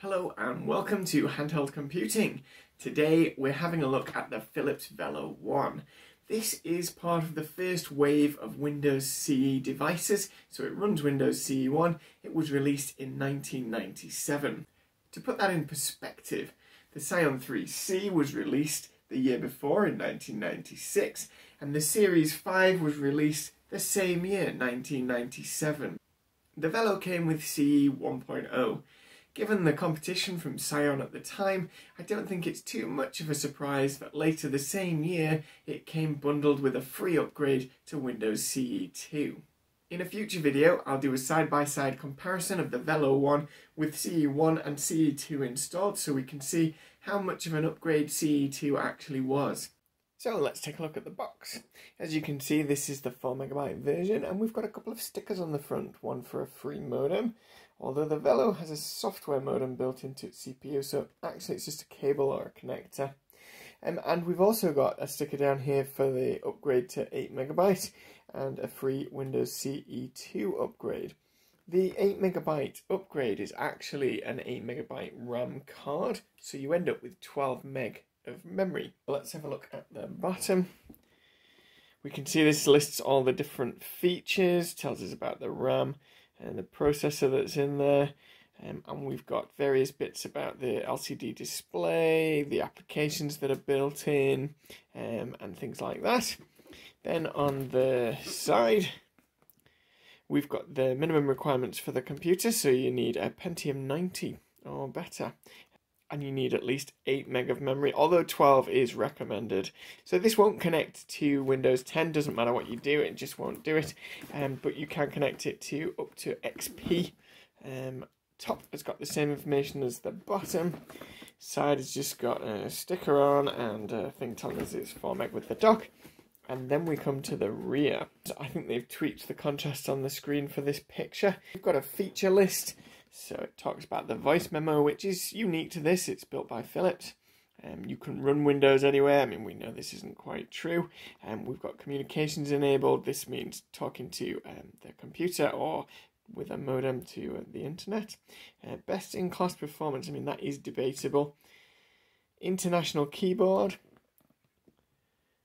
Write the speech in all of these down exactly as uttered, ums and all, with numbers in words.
Hello and welcome to Handheld Computing. Today we're having a look at the Philips Velo one. This is part of the first wave of Windows C E devices, so it runs Windows C E one. It was released in nineteen ninety-seven. To put that in perspective, the Psion three C was released the year before in nineteen ninety-six, and the Series five was released the same year, nineteen ninety-seven. The Velo came with C E one point oh. Given the competition from Psion at the time, I don't think it's too much of a surprise that later the same year it came bundled with a free upgrade to Windows C E two. In a future video, I'll do a side-by-side comparison of the Velo one with C E one and C E two installed so we can see how much of an upgrade C E two actually was. So let's take a look at the box. As you can see, this is the four megabyte version, and we've got a couple of stickers on the front, one for a free modem. Although the Velo has a software modem built into its C P U, so actually it's just a cable or a connector. Um, and we've also got a sticker down here for the upgrade to eight megabyte and a free Windows C E two upgrade. The eight megabyte upgrade is actually an eight megabyte RAM card, so you end up with twelve meg of memory. Let's have a look at the bottom. We can see this lists all the different features, tells us about the RAM and the processor that's in there, um, and we've got various bits about the L C D display, the applications that are built in, um, and things like that. Then on the side, we've got the minimum requirements for the computer, so you need a Pentium ninety or better, and you need at least eight meg of memory, although twelve is recommended. So this won't connect to Windows ten, doesn't matter what you do, it just won't do it, um, but you can connect it to up to X P. Um, top has got the same information as the bottom, side has just got a sticker on and a thing telling us it's four meg with the dock, and then we come to the rear. So I think they've tweaked the contrast on the screen for this picture. We've got a feature list. So it talks about the voice memo, which is unique to this. It's built by Philips. Um, you can run Windows anywhere. I mean, we know this isn't quite true. Um, we've got communications enabled. This means talking to um, the computer or with a modem to uh, the internet. Uh, best in class performance. I mean, that is debatable. International keyboard.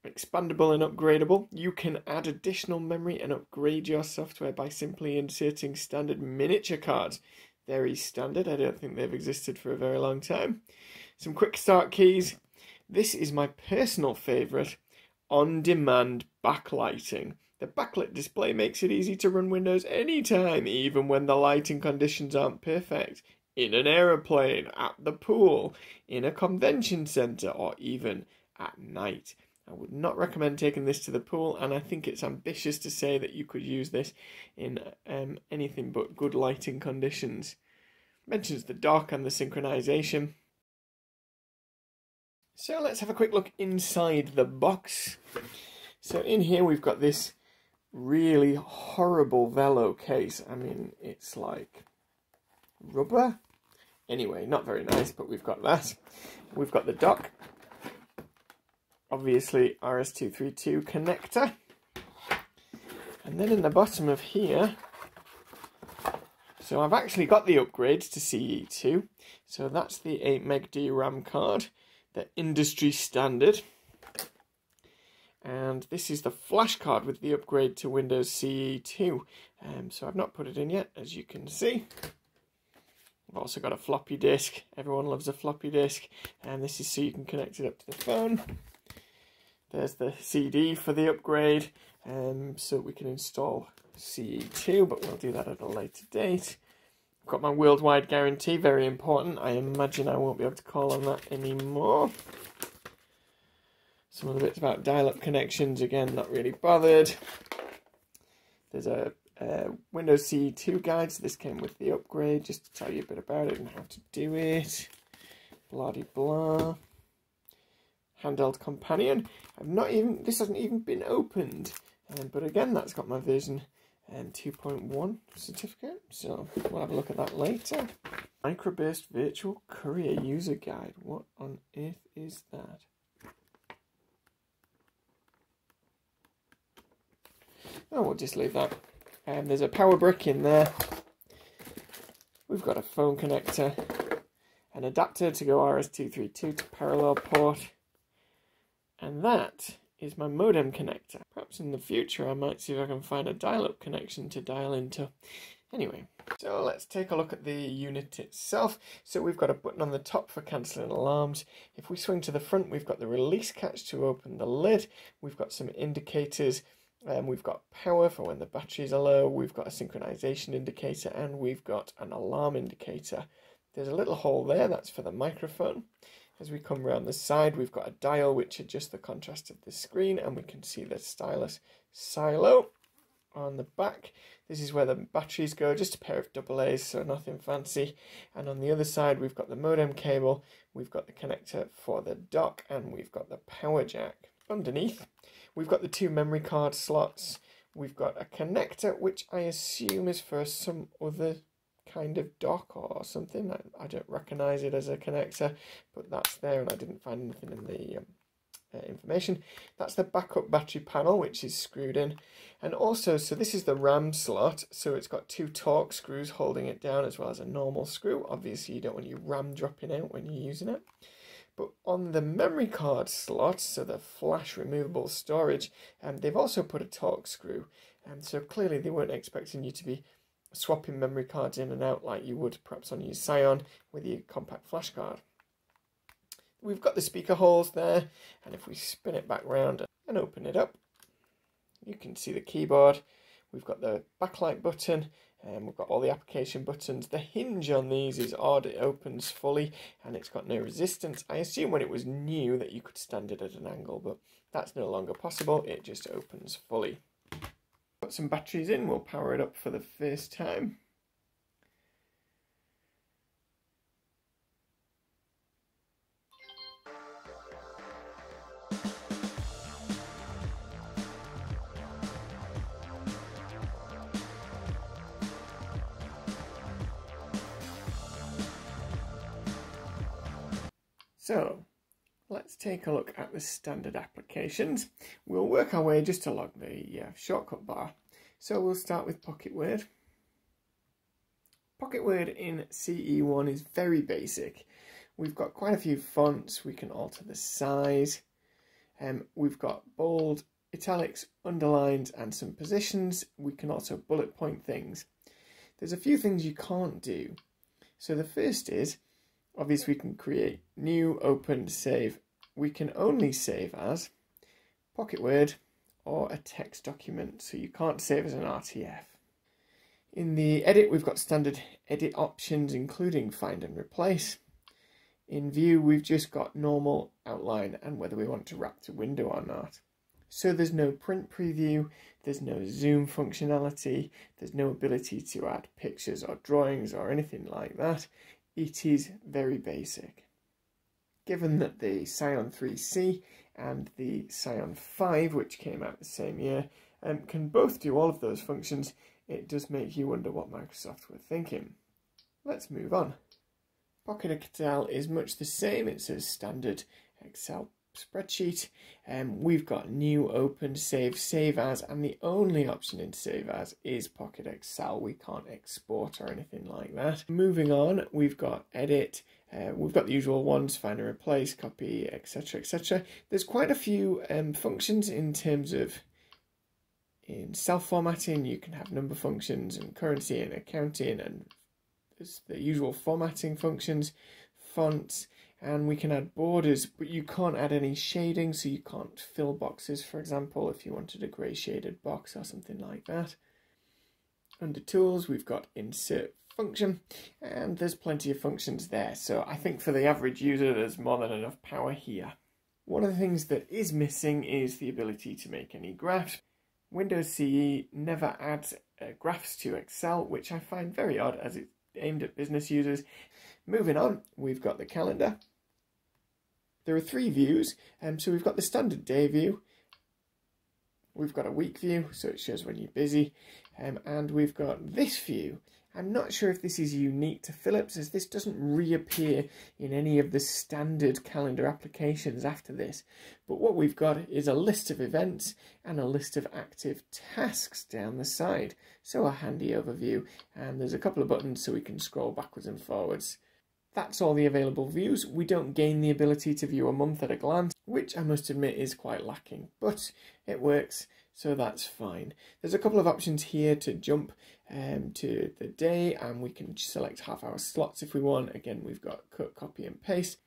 Expandable and upgradable. You can add additional memory and upgrade your software by simply inserting standard miniature cards. Very standard, I don't think they've existed for a very long time. Some quick start keys. This is my personal favourite, on-demand backlighting. The backlit display makes it easy to run Windows anytime, even when the lighting conditions aren't perfect. In an aeroplane, at the pool, in a convention centre, or even at night. I would not recommend taking this to the pool, and I think it's ambitious to say that you could use this in um, anything but good lighting conditions. Mentions the dock and the synchronization. So let's have a quick look inside the box. So in here we've got this really horrible Velo case. I mean, it's like rubber. Anyway, not very nice, but we've got that. We've got the dock. Obviously R S two thirty-two connector, and then in the bottom of here, so I've actually got the upgrades to C E two, so that's the eight meg D RAM card, the industry standard, and this is the flash card with the upgrade to Windows C E two, um, so I've not put it in yet, as you can see. I've also got a floppy disk, everyone loves a floppy disk, and this is so you can connect it up to the phone. There's the C D for the upgrade, um, so we can install C E two, but we'll do that at a later date. I've got my worldwide guarantee, very important. I imagine I won't be able to call on that anymore. Some of the bits about dial-up connections, again, not really bothered. There's a uh, Windows C E two guide, so this came with the upgrade, just to tell you a bit about it and how to do it. Blah-de-blah. Handheld Companion. I've not even this hasn't even been opened, um, but again that's got my version um, two point one certificate, so we'll have a look at that later. Microburst Virtual Courier User Guide. What on earth is that? and we'll just leave that. And um, there's a power brick in there. We've got a phone connector, an adapter to go R S two thirty-two to parallel port, and that is my modem connector. Perhaps in the future I might see if I can find a dial-up connection to dial into. Anyway, so let's take a look at the unit itself. So we've got a button on the top for cancelling alarms. If we swing to the front, we've got the release catch to open the lid. We've got some indicators. Um, we've got power for when the batteries are low. We've got a synchronization indicator, and we've got an alarm indicator. There's a little hole there. That's for the microphone. As we come round the side, we've got a dial which adjusts the contrast of the screen, and we can see the stylus silo on the back. This is where the batteries go, just a pair of double A's, so nothing fancy. And on the other side, we've got the modem cable, we've got the connector for the dock, and we've got the power jack. Underneath, we've got the two memory card slots. We've got a connector, which I assume is for some other kind of dock or something. I, I don't recognize it as a connector, but that's there, and I didn't find anything in the um, uh, information. That's the backup battery panel, which is screwed in, and also, so this is the RAM slot, so it's got two torque screws holding it down as well as a normal screw. Obviously you don't want your RAM dropping out when you're using it. But on the memory card slot, so the flash removable storage, and um, they've also put a torque screw, and so clearly they weren't expecting you to be swapping memory cards in and out like you would perhaps on your Psion with your compact flash card. We've got the speaker holes there, and if we spin it back round and open it up, you can see the keyboard. We've got the backlight button, and we've got all the application buttons. The hinge on these is odd, it opens fully, and it's got no resistance. I assume when it was new that you could stand it at an angle, but that's no longer possible, it just opens fully. Put some batteries in, we'll power it up for the first time. So, let's take a look at the standard applications. We'll work our way just along the uh, shortcut bar. So we'll start with Pocket Word. Pocket Word in C E one is very basic. We've got quite a few fonts, we can alter the size. Um, we've got bold, italics, underlines and some positions. We can also bullet point things. There's a few things you can't do. So the first is, obviously we can create new, open, save. We can only save as Pocket Word or a text document, so you can't save as an R T F. In the edit, we've got standard edit options, including find and replace. In view, we've just got normal, outline, and whether we want to wrap to window or not. So there's no print preview, there's no zoom functionality, there's no ability to add pictures or drawings or anything like that. It is very basic. Given that the Psion three C and the Psion five, which came out the same year, um, can both do all of those functions, it does make you wonder what Microsoft were thinking. Let's move on. Pocket Excel is much the same. It's a standard Excel spreadsheet. Um, we've got new, open, save, save as, and the only option in save as is Pocket Excel. We can't export or anything like that. Moving on, we've got edit, uh, we've got the usual ones, find and replace, copy, etc, et cetera. There's quite a few um, functions in terms of in self-formatting. You can have number functions and currency and accounting, and there's the usual formatting functions, fonts, and we can add borders, but you can't add any shading, so you can't fill boxes, for example, if you wanted a grey shaded box or something like that. Under tools, we've got insert function, and there's plenty of functions there, so I think for the average user there's more than enough power here. One of the things that is missing is the ability to make any graphs. Windows C E never adds uh, graphs to Excel, which I find very odd as it's aimed at business users. Moving on, we've got the calendar. There are three views, and um, so we've got the standard day view, we've got a week view, so it shows when you're busy, um, and we've got this view, I'm not sure if this is unique to Philips, as this doesn't reappear in any of the standard calendar applications after this. But what we've got is a list of events and a list of active tasks down the side. So a handy overview, and there's a couple of buttons so we can scroll backwards and forwards. That's all the available views. We don't gain the ability to view a month at a glance, which I must admit is quite lacking, but it works, so that's fine. There's a couple of options here to jump um, to the day, and we can select half hour slots if we want. Again, we've got cut, copy and paste.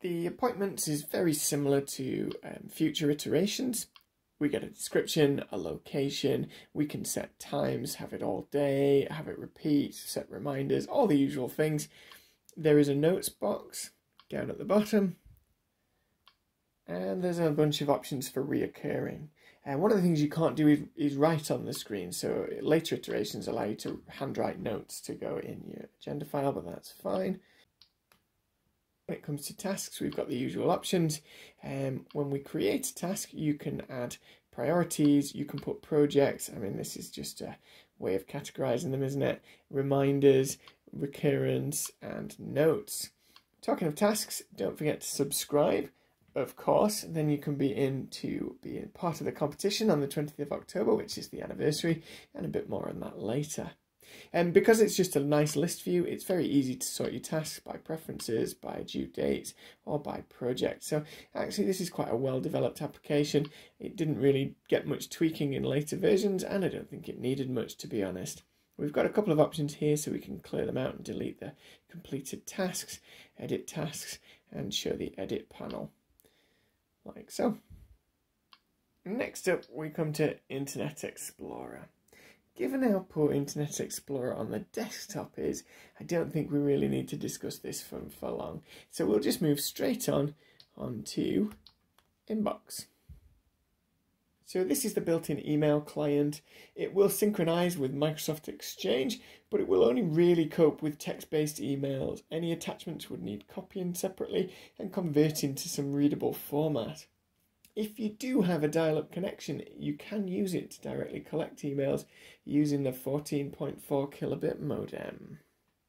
The appointments is very similar to um, future iterations. We get a description, a location, we can set times, have it all day, have it repeat, set reminders, all the usual things. There is a notes box down at the bottom, and there's a bunch of options for reoccurring. And one of the things you can't do is, is write on the screen, so later iterations allow you to handwrite notes to go in your agenda file, but that's fine. When it comes to tasks, we've got the usual options. Um, when we create a task, you can add priorities, you can put projects. I mean, this is just a way of categorizing them, isn't it? Reminders, recurrence, and notes. Talking of tasks, don't forget to subscribe, of course. Then you can be in to be in part of the competition on the twentieth of October, which is the anniversary, and a bit more on that later. And because it's just a nice list view, it's very easy to sort your tasks by preferences, by due dates, or by project. So actually this is quite a well-developed application. It didn't really get much tweaking in later versions, and I don't think it needed much, to be honest. We've got a couple of options here so we can clear them out and delete the completed tasks, edit tasks, and show the edit panel, like so. Next up, we come to Internet Explorer. Given how poor Internet Explorer on the desktop is, I don't think we really need to discuss this for, for long. So we'll just move straight on onto Inbox. So this is the built-in email client. It will synchronize with Microsoft Exchange, but it will only really cope with text-based emails. Any attachments would need copying separately and converting to some readable format. If you do have a dial-up connection, you can use it to directly collect emails using the fourteen point four kilobit modem.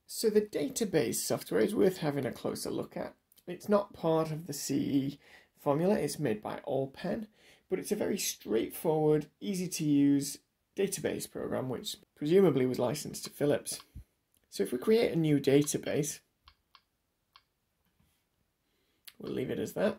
So the database software is worth having a closer look at. It's not part of the C E formula, it's made by Allpen, but it's a very straightforward, easy-to-use database program, which presumably was licensed to Philips. So if we create a new database, we'll leave it as that.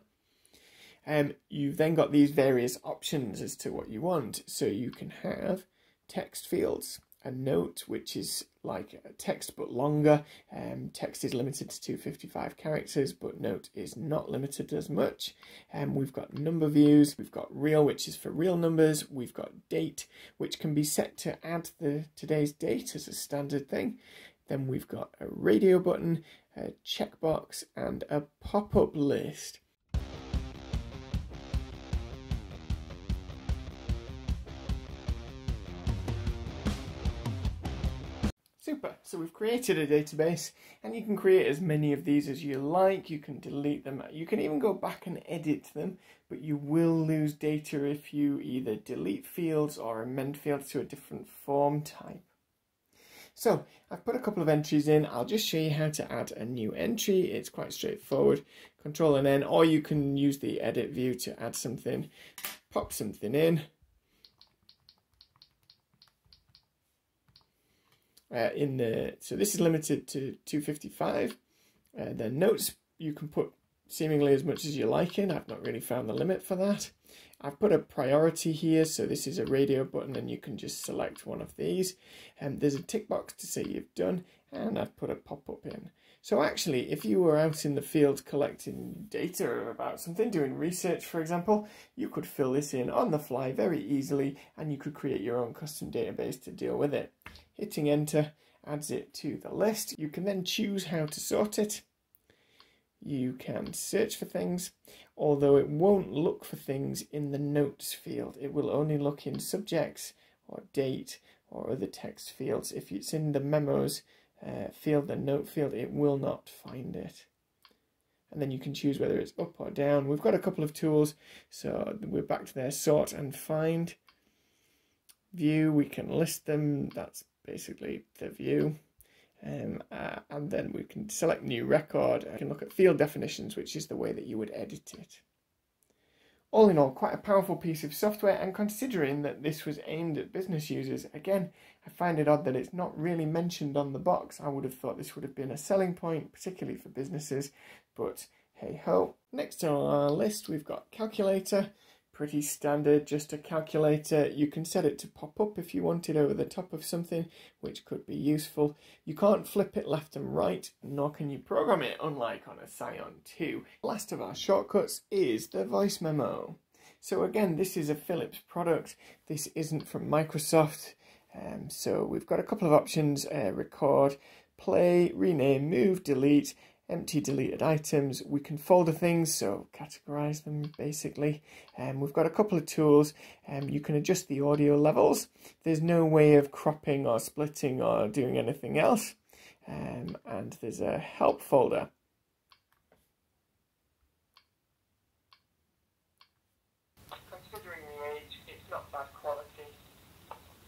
Um, you've then got these various options as to what you want. So you can have text fields, a note, which is like a text but longer. Um, text is limited to two hundred fifty-five characters, but note is not limited as much. Um, we've got number views, we've got real, which is for real numbers. We've got date, which can be set to add the today's date as a standard thing. Then we've got a radio button, a checkbox, and a pop-up list. Super, so we've created a database, and you can create as many of these as you like. You can delete them, you can even go back and edit them, but you will lose data if you either delete fields or amend fields to a different form type. So I've put a couple of entries in. I'll just show you how to add a new entry. It's quite straightforward. Control and N, or you can use the edit view to add something, pop something in. Uh, in the so this is limited to two hundred fifty-five. Uh, the notes you can put seemingly as much as you like in. I've not really found the limit for that. I've put a priority here, so this is a radio button, and you can just select one of these. And um, there's a tick box to say you've done, and I've put a pop-up in. So actually, if you were out in the field collecting data about something, doing research, for example, you could fill this in on the fly very easily, and you could create your own custom database to deal with it. Hitting enter adds it to the list. You can then choose how to sort it. You can search for things, although it won't look for things in the notes field. It will only look in subjects or date or other text fields. If it's in the memos uh, field, the note field, it will not find it. And then you can choose whether it's up or down. We've got a couple of tools, so we're back to their sort and find. View, we can list them. That's basically the view. Um, uh, and then we can select new record. I can look at field definitions, which is the way that you would edit it. All in all, quite a powerful piece of software, and considering that this was aimed at business users, again, I find it odd that it's not really mentioned on the box. I would have thought this would have been a selling point, particularly for businesses, but hey ho. Next on our list, we've got calculator. Pretty standard, just a calculator. You can set it to pop up if you want it over the top of something, which could be useful. You can't flip it left and right, nor can you program it, unlike on a Psion two. Last of our shortcuts is the voice memo. So again, this is a Philips product. This isn't from Microsoft. Um, so we've got a couple of options, uh, record, play, rename, move, delete, empty deleted items. We can folder things, so categorize them basically. And um, we've got a couple of tools, and um, you can adjust the audio levels. There's no way of cropping or splitting or doing anything else. Um, and there's a help folder. Considering the age, it's not bad quality.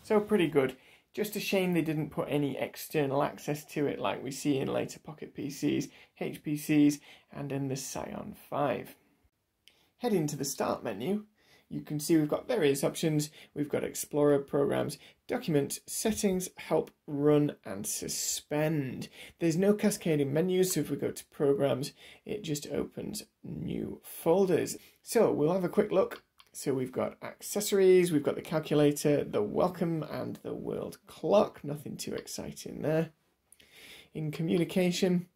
So pretty good. Just a shame they didn't put any external access to it like we see in later Pocket P Cs, H P Cs, and in the Psion five. Heading to the Start menu, you can see we've got various options. We've got Explorer, Programs, Documents, Settings, Help, Run, and Suspend. There's no cascading menus, so if we go to Programs, it just opens new folders. So we'll have a quick look. So we've got accessories, we've got the calculator, the welcome and the world clock. Nothing too exciting there. In communication,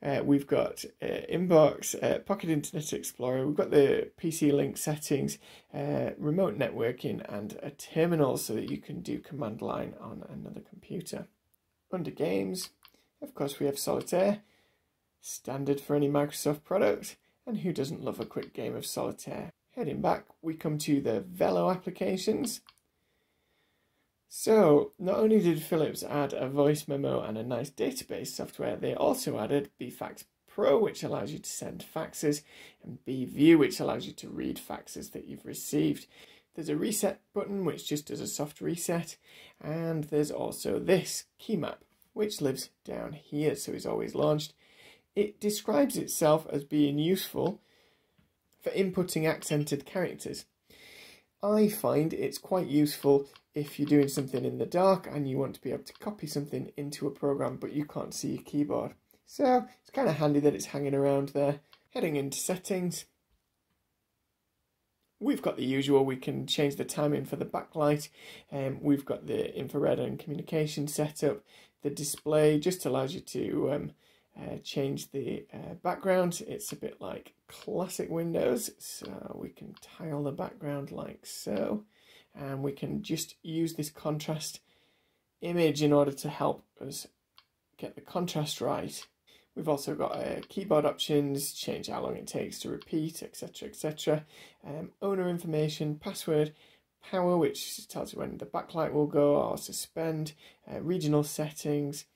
uh, we've got uh, inbox, uh, Pocket Internet Explorer, we've got the P C link settings, uh, remote networking and a terminal so that you can do command line on another computer. Under games, of course we have Solitaire, standard for any Microsoft product, and who doesn't love a quick game of Solitaire? Heading back, we come to the Velo applications. So, not only did Philips add a voice memo and a nice database software, they also added bFax Pro, which allows you to send faxes, and bView, which allows you to read faxes that you've received. There's a reset button, which just does a soft reset, and there's also this key map, which lives down here, so is always launched. It describes itself as being useful for inputting accented characters. I find it's quite useful if you're doing something in the dark and you want to be able to copy something into a program but you can't see your keyboard. So it's kind of handy that it's hanging around there. Heading into settings, we've got the usual. We can change the timing for the backlight. Um, we've got the infrared and communication setup. The display just allows you to um, Uh, change the uh, background. It's a bit like classic Windows, so we can tile the background like so, and we can just use this contrast image in order to help us get the contrast right. We've also got uh, keyboard options, change how long it takes to repeat, etc, et cetera. Um, owner information, password, power, which tells you when the backlight will go or suspend, uh, regional settings,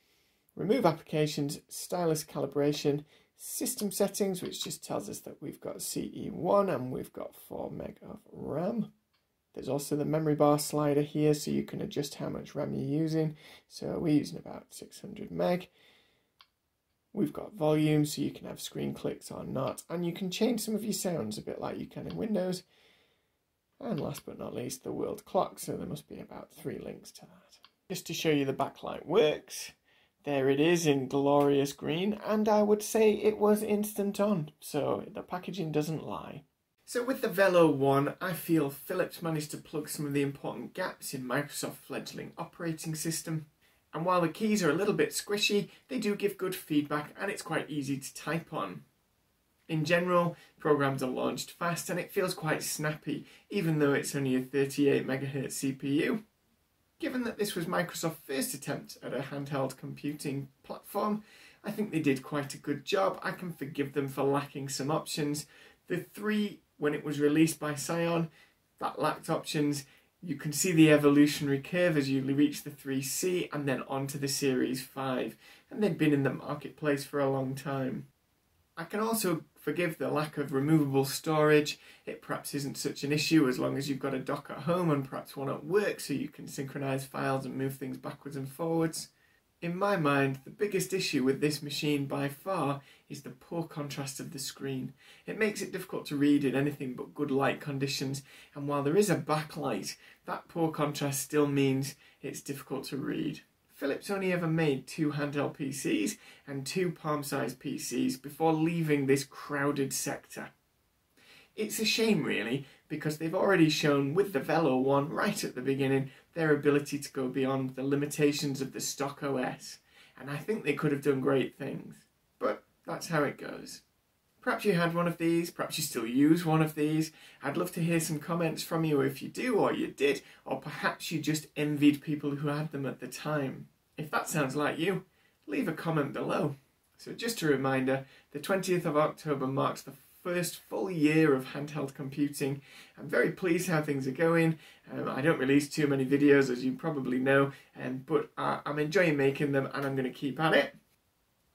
remove applications, stylus calibration, system settings, which just tells us that we've got C E one and we've got four meg of RAM. There's also the memory bar slider here, so you can adjust how much RAM you're using. So we're using about six hundred meg. We've got volume, so you can have screen clicks or not, and you can change some of your sounds a bit like you can in Windows. And last but not least, the world clock, so there must be about three links to that. Just to show you the backlight works, there it is in glorious green, and I would say it was instant on, so the packaging doesn't lie. So with the Velo one, I feel Philips managed to plug some of the important gaps in Microsoft's fledgling operating system. And while the keys are a little bit squishy, they do give good feedback and it's quite easy to type on. In general, programs are launched fast and it feels quite snappy, even though it's only a thirty-eight megahertz C P U. Given that this was Microsoft's first attempt at a handheld computing platform, I think they did quite a good job. I can forgive them for lacking some options. The three, when it was released by Psion, that lacked options. You can see the evolutionary curve as you reach the three C and then onto the Series five, and they've been in the marketplace for a long time. I can also forgive the lack of removable storage. It perhaps isn't such an issue as long as you've got a dock at home and perhaps one at work so you can synchronize files and move things backwards and forwards. In my mind, the biggest issue with this machine by far is the poor contrast of the screen. It makes it difficult to read in anything but good light conditions, and while there is a backlight, that poor contrast still means it's difficult to read. Philips only ever made two handheld P Cs and two palm-sized P Cs before leaving this crowded sector. It's a shame really, because they've already shown with the Velo one right at the beginning their ability to go beyond the limitations of the stock O S, and I think they could have done great things, but that's how it goes. Perhaps you had one of these, perhaps you still use one of these. I'd love to hear some comments from you if you do or you did, or perhaps you just envied people who had them at the time. If that sounds like you, leave a comment below. So just a reminder, the twentieth of October marks the first full year of handheld computing. I'm very pleased how things are going. Um, I don't release too many videos, as you probably know, um, but uh, I'm enjoying making them and I'm going to keep at it.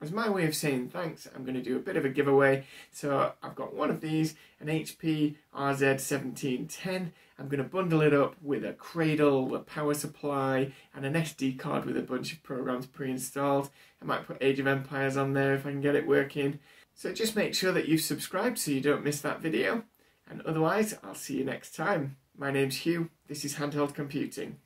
As my way of saying thanks, I'm going to do a bit of a giveaway. So I've got one of these, an H P R Z seventeen ten. I'm going to bundle it up with a cradle, a power supply, and an S D card with a bunch of programs pre-installed. I might put Age of Empires on there if I can get it working. So just make sure that you've subscribed so you don't miss that video. And otherwise, I'll see you next time. My name's Hugh. This is Handheld Computing.